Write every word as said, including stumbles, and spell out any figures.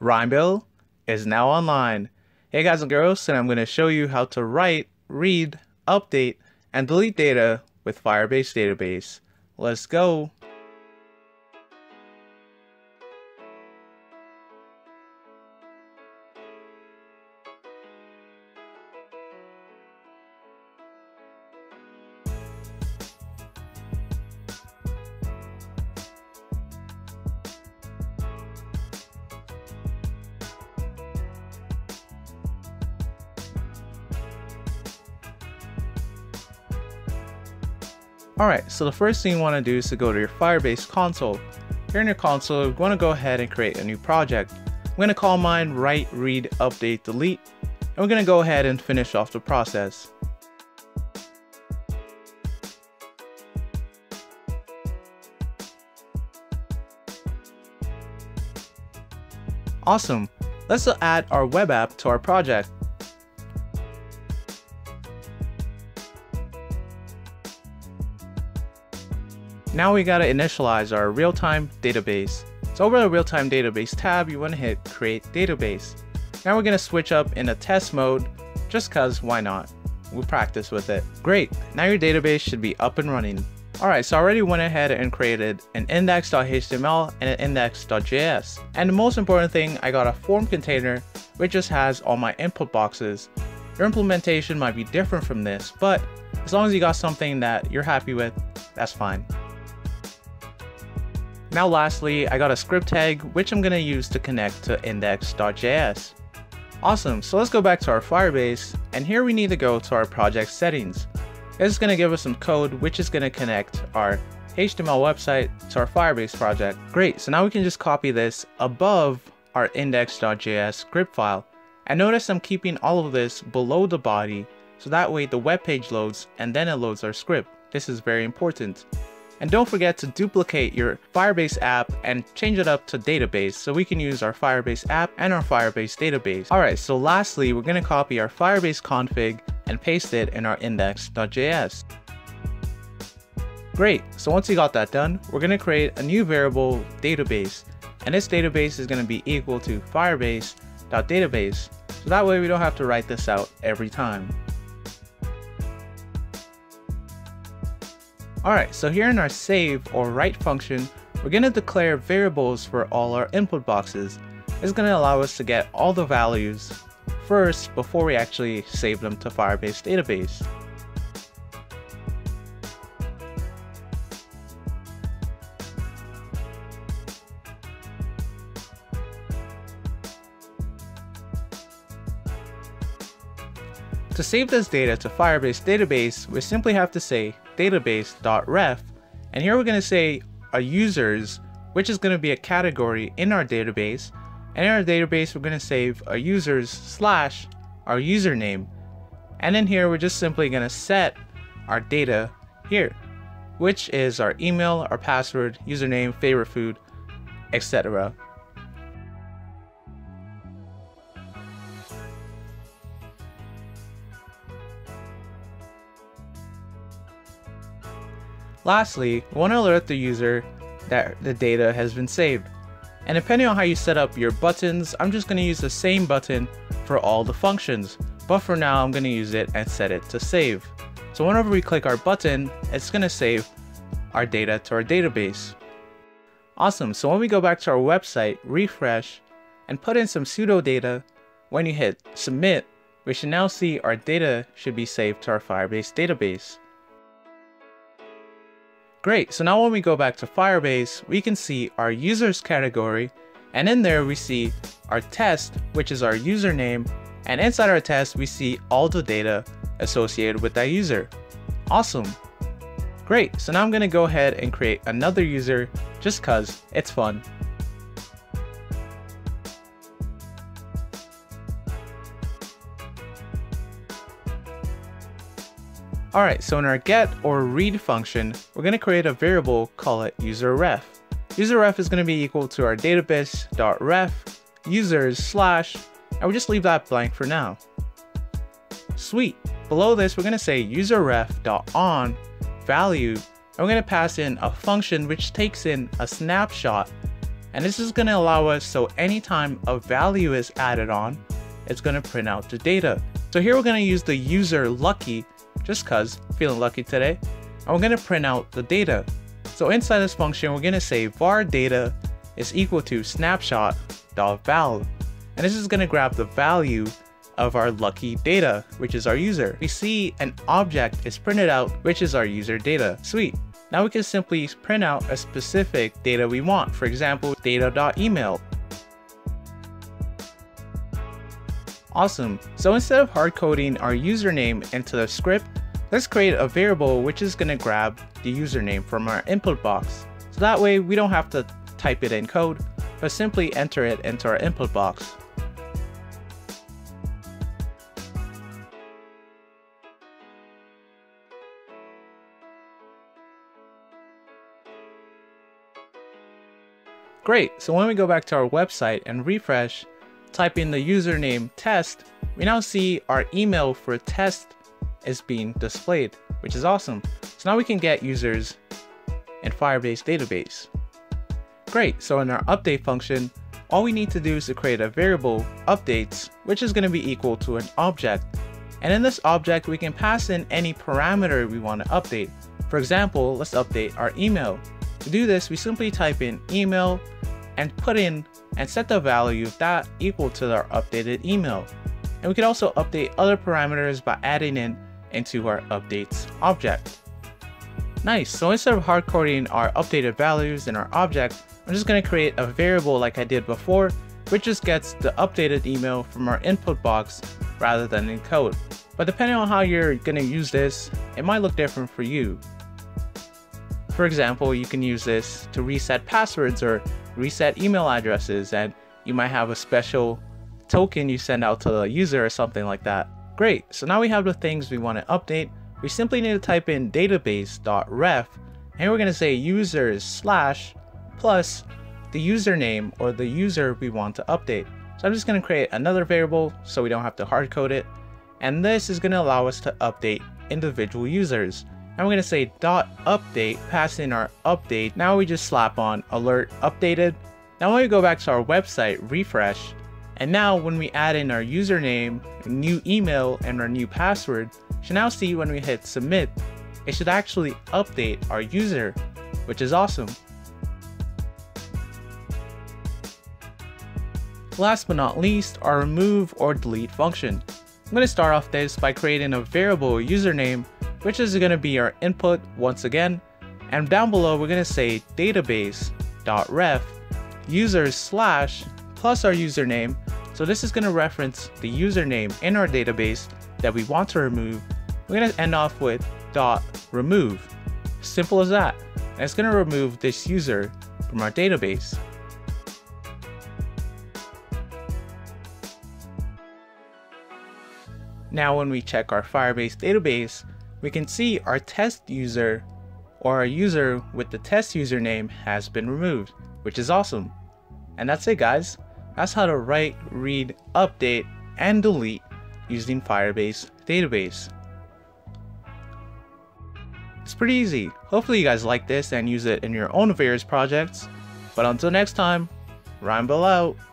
RhymBil is now online. Hey guys and girls, and I'm going to show you how to write, read, update, and delete data with Firebase database. Let's go. Alright, so the first thing you want to do is to go to your Firebase console. Here in your console, you want to go ahead and create a new project. I'm going to call mine write, read, update, delete, and we're going to go ahead and finish off the process. Awesome! Let's add our web app to our project. Now we gotta initialize our real-time database. So over the real-time database tab, you wanna hit create database. Now we're gonna switch up in a test mode, just cause why not? We'll practice with it. Great, now your database should be up and running. Alright, so I already went ahead and created an index dot H T M L and an index dot J S. And the most important thing, I got a form container, which just has all my input boxes. Your implementation might be different from this, but as long as you got something that you're happy with, that's fine. Now lastly, I got a script tag which I'm going to use to connect to index dot J S. Awesome, so let's go back to our Firebase, and here we need to go to our project settings. This is going to give us some code which is going to connect our H T M L website to our Firebase project. Great, so now we can just copy this above our index dot J S script file. And notice I'm keeping all of this below the body, so that way the web page loads and then it loads our script. This is very important. And don't forget to duplicate your Firebase app and change it up to database so we can use our Firebase app and our Firebase database. Alright, so lastly, we're going to copy our Firebase config and paste it in our index dot J S. Great, so once you got that done, we're going to create a new variable database. And this database is going to be equal to firebase dot database. So that way we don't have to write this out every time. Alright, so here in our save or write function, we're going to declare variables for all our input boxes. It's going to allow us to get all the values first before we actually save them to Firebase database. To save this data to Firebase database, we simply have to say database dot ref, and here we're going to say our users, which is going to be a category in our database, and in our database we're going to save our users slash our username, and in here we're just simply going to set our data here, which is our email, our password, username, favorite food, et cetera. Lastly, we want to alert the user that the data has been saved. And depending on how you set up your buttons, I'm just going to use the same button for all the functions. But for now, I'm going to use it and set it to save. So whenever we click our button, it's going to save our data to our database. Awesome, so when we go back to our website, refresh, and put in some pseudo data, when you hit submit, we should now see our data should be saved to our Firebase database. Great, so now when we go back to Firebase, we can see our users category, and in there we see our test, which is our username, and inside our test we see all the data associated with that user. Awesome. Great, so now I'm going to go ahead and create another user just cause it's fun. Alright, so in our get or read function, we're going to create a variable, call it userref. Userref is going to be equal to our database dot ref, users slash, and we'll just leave that blank for now. Sweet! Below this, we're going to say userref dot on value, and we're going to pass in a function which takes in a snapshot, And this is going to allow us, so anytime a value is added on, it's going to print out the data. So here we're going to use the user lucky, just cause feeling lucky today, and we're going to print out the data. So inside this function, we're going to say var data is equal to snapshot.val, and this is going to grab the value of our lucky data, which is our user. We see an object is printed out, which is our user data. Sweet. Now we can simply print out a specific data we want. For example, data.email. Awesome. So instead of hard coding our username into the script, let's create a variable which is going to grab the username from our input box. So that way we don't have to type it in code, but simply enter it into our input box. Great, so when we go back to our website and refresh, type in the username test, we now see our email for test is being displayed, which is awesome. So now we can get users in Firebase database. Great, so in our update function, all we need to do is to create a variable updates, which is going to be equal to an object. And in this object, we can pass in any parameter we want to update. For example, let's update our email. To do this, we simply type in email and put in and set the value of that equal to our updated email. And we can also update other parameters by adding in into our updates object. Nice, so instead of hard coding our updated values in our object, I'm just gonna create a variable like I did before, which just gets the updated email from our input box rather than in code. But depending on how you're gonna use this, it might look different for you. For example, you can use this to reset passwords or reset email addresses, and you might have a special token you send out to the user or something like that. Great, so now we have the things we want to update. We simply need to type in database.ref, and we're going to say users slash plus the username or the user we want to update. So I'm just going to create another variable so we don't have to hard code it, and this is going to allow us to update individual users. I'm going to say dot update, pass in our update. Now we just slap on alert updated. Now when we go back to our website, refresh, and now when we add in our username, new email, and our new password, you should now see when we hit submit, it should actually update our user, which is awesome. Last but not least, our remove or delete function. I'm going to start off this by creating a variable username, which is going to be our input once again. And down below, we're going to say database.ref users slash plus our username. So this is going to reference the username in our database that we want to remove. We're going to end off with dot remove. Simple as that. And it's going to remove this user from our database. Now, when we check our Firebase database, we can see our test user or our user with the test username has been removed, which is awesome. And that's it, guys. That's how to write, read, update, and delete using Firebase database. It's pretty easy. Hopefully you guys like this and use it in your own various projects. But until next time, RhymBil out.